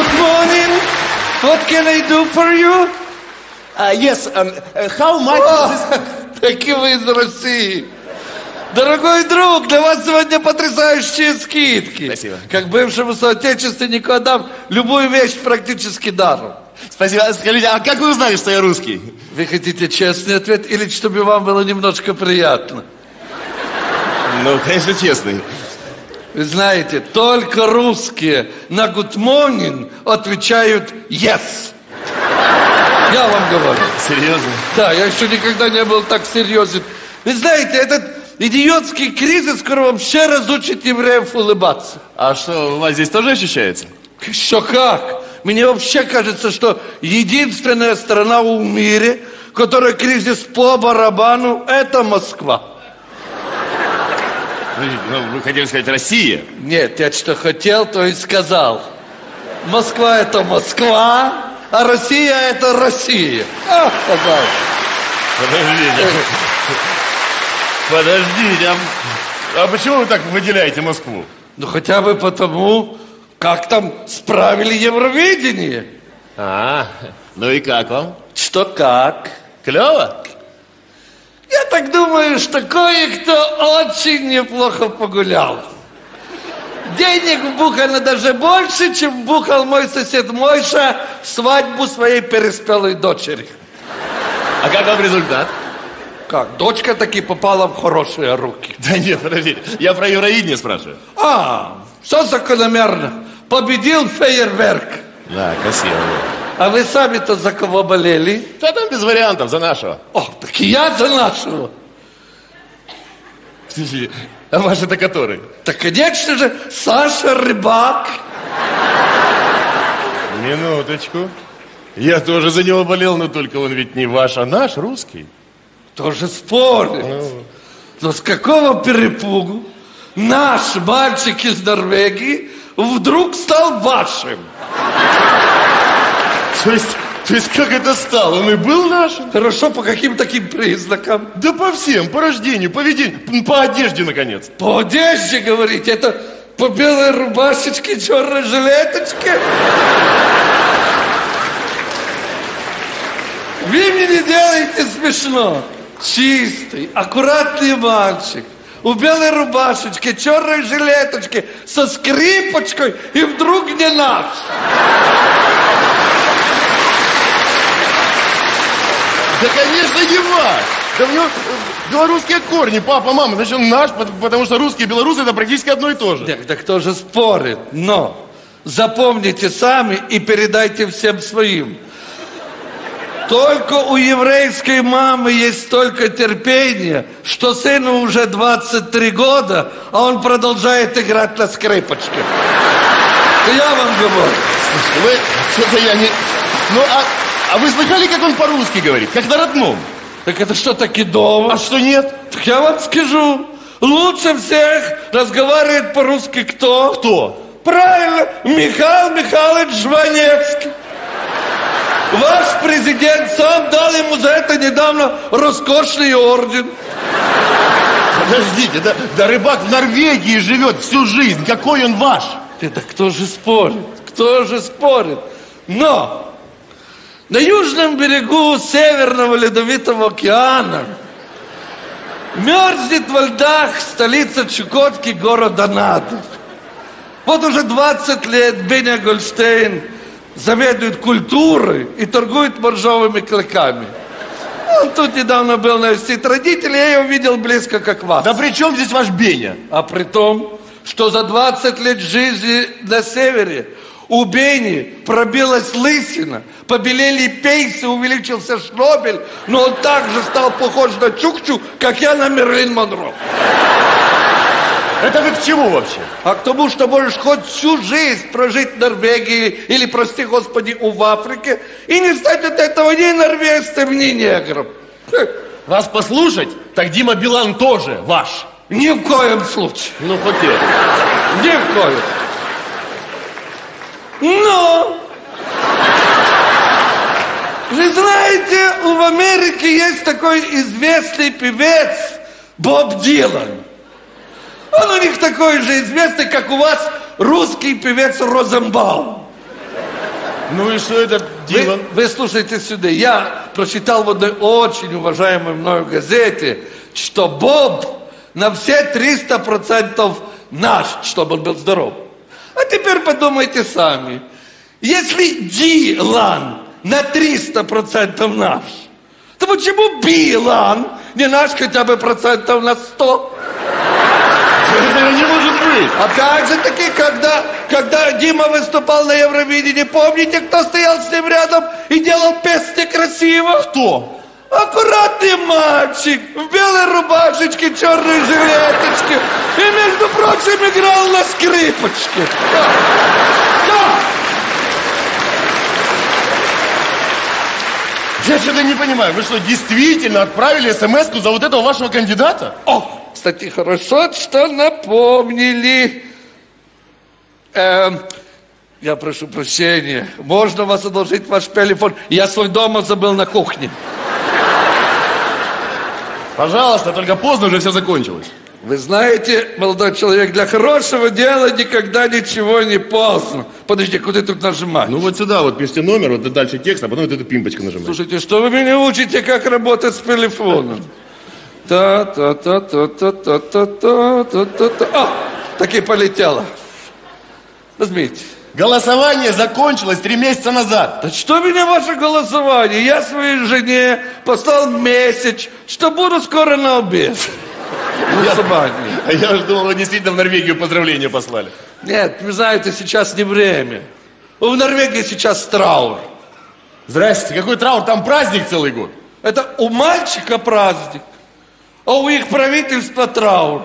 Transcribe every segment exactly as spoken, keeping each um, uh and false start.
Good morning. What can I do for you? Uh, yes. Um, uh, how much oh, is this? Таки вы из России. Дорогой друг, для вас сегодня потрясающие скидки. Спасибо. Как бывшему соотечественнику отдам любую вещь практически даром. Спасибо. Скажите, а как вы узнали, что я русский? Вы хотите честный ответ или чтобы вам было немножко приятно? Ну, конечно, честный. Вы знаете, только русские на good morning отвечают yes. Я вам говорю. Серьезно? Да, я еще никогда не был так серьезен. Вы знаете, этот идиотский кризис скоро вообще разучит евреев улыбаться. А что, у вас здесь тоже ощущается? Еще как. Мне вообще кажется, что единственная страна в мире, которая кризис по барабану, это Москва. Ну, вы хотели сказать Россия? Нет, я что хотел, то и сказал. Москва это Москва, а Россия это Россия. А, пожалуйста. Подождите. Подождите, а, а почему вы так выделяете Москву? Ну хотя бы потому, как там справили Евровидение. А, ну и как вам? Что как? Клево? Я так думаю, что кое-кто очень неплохо погулял. Денег бухано даже больше, чем бухал мой сосед Мойша в свадьбу своей переспелой дочери. А как вам результат? Как? Дочка таки попала в хорошие руки. Да нет, подожди, я про Евровидение спрашиваю. А, все закономерно. Победил фейерверк. Да, красиво. А вы сами-то за кого болели? Да там без вариантов, за нашего. О, так и я за нашего. Подожди, а ваш-то который? Да, конечно же, Саша Рыбак. Минуточку. Я тоже за него болел, но только он ведь не ваш, а наш, русский. Тоже спорит. Но с какого перепугу наш мальчик из Норвегии вдруг стал вашим? То есть, то есть как это стало? Он и был нашим? Хорошо, по каким таким признакам? Да по всем, по рождению, поведению, по одежде, наконец. По одежде, говорите? Это по белой рубашечке, черной жилеточке? Вы мне не делаете смешно. Чистый, аккуратный мальчик, у белой рубашечки, черной жилеточки, со скрипочкой, и вдруг не наш. Да, конечно, не ваш. Да у него белорусские корни, папа, мама, значит, он наш, потому что русские и белорусы это практически одно и то же. Так, так кто же спорит, но запомните сами и передайте всем своим. Только у еврейской мамы есть столько терпения, что сыну уже двадцать три года, а он продолжает играть на скрипочке. Я вам говорю. Вы, что-то я не... Ну, а, а вы слыхали, как он по-русски говорит? Как на родном. Так это что-то кидово. А что нет? Так я вам скажу. Лучше всех разговаривает по-русски кто? Кто? Правильно, Михаил Михайлович Жванецкий. Ваш президент сам дал ему за это недавно роскошный орден. Подождите, да, да Рыбак в Норвегии живет всю жизнь. Какой он ваш? Это кто же спорит? Кто же спорит? Но на южном берегу Северного Ледовитого океана мерзнет во льдах столица Чукотки, города Надо. Вот уже двадцать лет Беня Гольштейн заведует культурой и торгует моржовыми клыками. Он тут недавно был на визите родителей, я его видел близко, как вас. Да при чем здесь ваш Беня? А при том, что за двадцать лет жизни на севере у Бени пробилась лысина, побелели пейсы, увеличился шнобель, но он также стал похож на Чукчу, как я на Мерлин Монро. Это вы к чему вообще? А к тому, что можешь хоть всю жизнь прожить в Норвегии или, прости господи, у в Африке, и не стать от этого ни норвежцем, ни негром. Вас послушать, так Дима Билан тоже ваш. Ни в коем случае. Ну, хоть это. Ни в коем. Но! Вы знаете, в Америке есть такой известный певец Боб Дилан. Он у них такой же известный, как у вас русский певец Розенбаум. Ну и что это, Дилан? Вы, вы слушайте сюда. Я прочитал в одной очень уважаемой мною газете, что Боб на все триста процентов наш, чтобы он был здоров. А теперь подумайте сами. Если Дилан на триста процентов наш, то почему Билан не наш хотя бы процентов на сто? Это не может быть. Опять же таки, когда, когда Дима выступал на Евровидении, помните, кто стоял с ним рядом и делал песни красиво? Кто? Аккуратный мальчик в белой рубашечке, черной жилеточке и, между прочим, играл на скрипочке. Да. Да. Я что-то не понимаю, вы что, действительно отправили смс-ку за вот этого вашего кандидата? О, кстати, хорошо, что напомнили. Эм, я прошу прощения, можно вас одолжить ваш телефон? Я свой дома забыл на кухне. Пожалуйста, только поздно, уже все закончилось. Вы знаете, молодой человек, для хорошего дела никогда ничего не поздно. Подождите, куда тут нажимать? Ну вот сюда вот пишите номер, вот дальше текст, а потом вот эту пимпочку нажимаете. Слушайте, что вы меня учите, как работать с телефоном? Та-та-та-та-та-та-та-та-та-та-та. О, так и полетело. Возьмите. Голосование закончилось три месяца назад. Да что меня ваше голосование? Я своей жене послал месяц, что буду скоро на обед. Я, я же думал, вы действительно в Норвегию поздравления послали. Нет, вы знаете, сейчас не время. В Норвегии сейчас траур. Здрасте, какой траур? Там праздник целый год. Это у мальчика праздник, а у их правительства траур.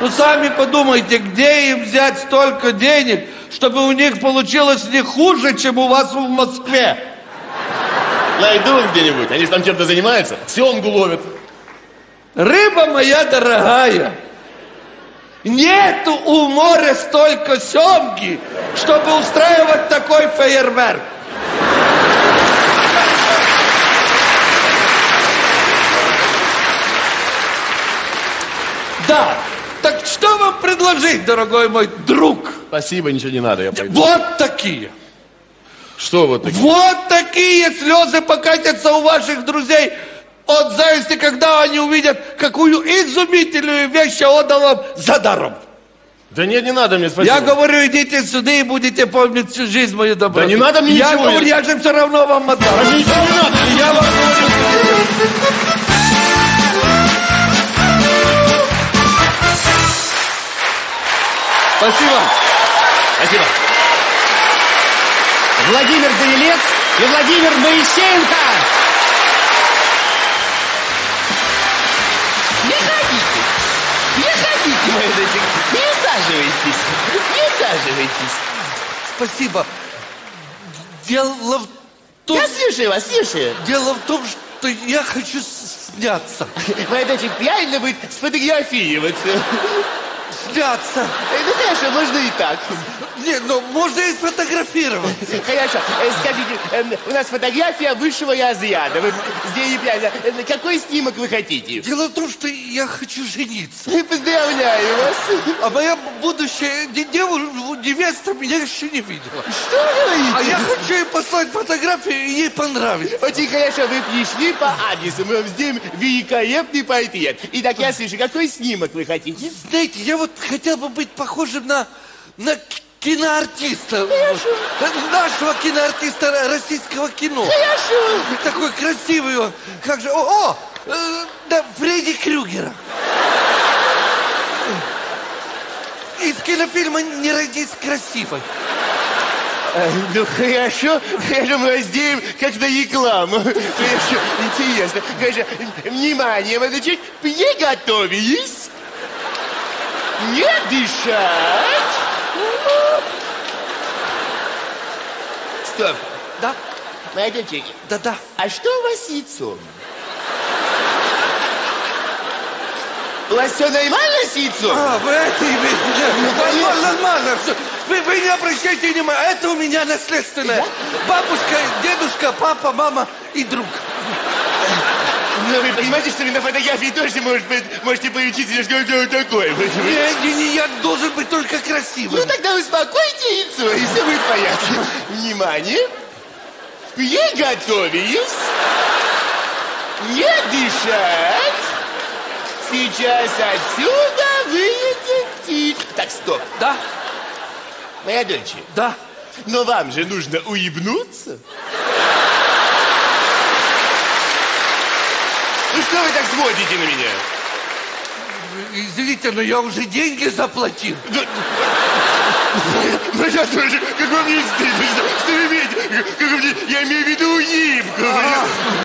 Ну сами подумайте, где им взять столько денег, чтобы у них получилось не хуже, чем у вас в Москве. Найду их где-нибудь, они же там чем-то занимаются, семгу ловят. Рыба моя дорогая, нету у моря столько семги, чтобы устраивать такой фейерверк. Да, так что вам предложить, дорогой мой друг? Спасибо, ничего не надо, я пойду. Вот такие. Что вот такие? Вот такие слезы покатятся у ваших друзей от зависти, когда они увидят, какую изумительную вещь я отдал вам за даром. Да нет, не надо мне, спасибо. Я говорю, идите сюда и будете помнить всю жизнь мою доброту. Да не надо мне я ничего. Я говорю, я же все равно вам отдал. Да ничего не надо. Я вам... Спасибо. Спасибо. Владимир Данилец и Владимир Моисеенко. Не усаживайтесь, не усаживайтесь. Спасибо. Дело в том... Я слушаю вас, слушаю. Дело в том, что я хочу сняться. Молодочек, правильно будет сфотографироваться. Сняться. Ну хорошо, можно и так. Не, ну можно и сфотографироваться. Хорошо, скажите, у нас фотография высшего разряда. Вы здесь неправильно. Какой снимок вы хотите? Дело в том, что я хочу жениться. Поздравляю вас. А моя будущая невеста меня еще не видела. Что вы говорите? А я хочу ей послать фотографию, и ей понравится. Очень хорошо, вы пришли по адресу. Мы вам сделаем великолепный портрет. Итак, я слышу, какой снимок вы хотите? Знаете, я вот хотел бы быть похожим на... на киноартиста. Хорошо. Нашего киноартиста российского кино. Хорошо. Такой красивый он. Как же... О! О! Э, да, Фредди Крюгера. Из кинофильма «Не родись красивой». Ну, хорошо, хорошо, мы раздеем как-то рекламу. Хорошо, интересно. Хорошо, внимание, молодочек, приготовились. Не дышать. Стоп. Да? Молодечек. Да-да. А что у вас с яйцом? У вас все нормально с яйцом? А, вы это имеете. Нормально, нормально. Вы, вы не обращайте внимания. Это у меня наследственное. Да? Бабушка, дедушка, папа, мама и друг. Но вы понимаете, что на фотографии тоже может быть, можете получить что-то такое. Не, не, я должен быть только красивым. Ну тогда успокойте яйцо, и все будет в порядке. Внимание. Приготовились. Не дышать. Сейчас отсюда выйдет птичка. Так, стоп. Да. Моя дочь. Да. Но вам же нужно уебнуться. Ну что вы так смотрите на меня? Извините, но я уже деньги заплатил. Ну я тоже, как вам не стыдно, что вы имеете? Я имею в виду уебку.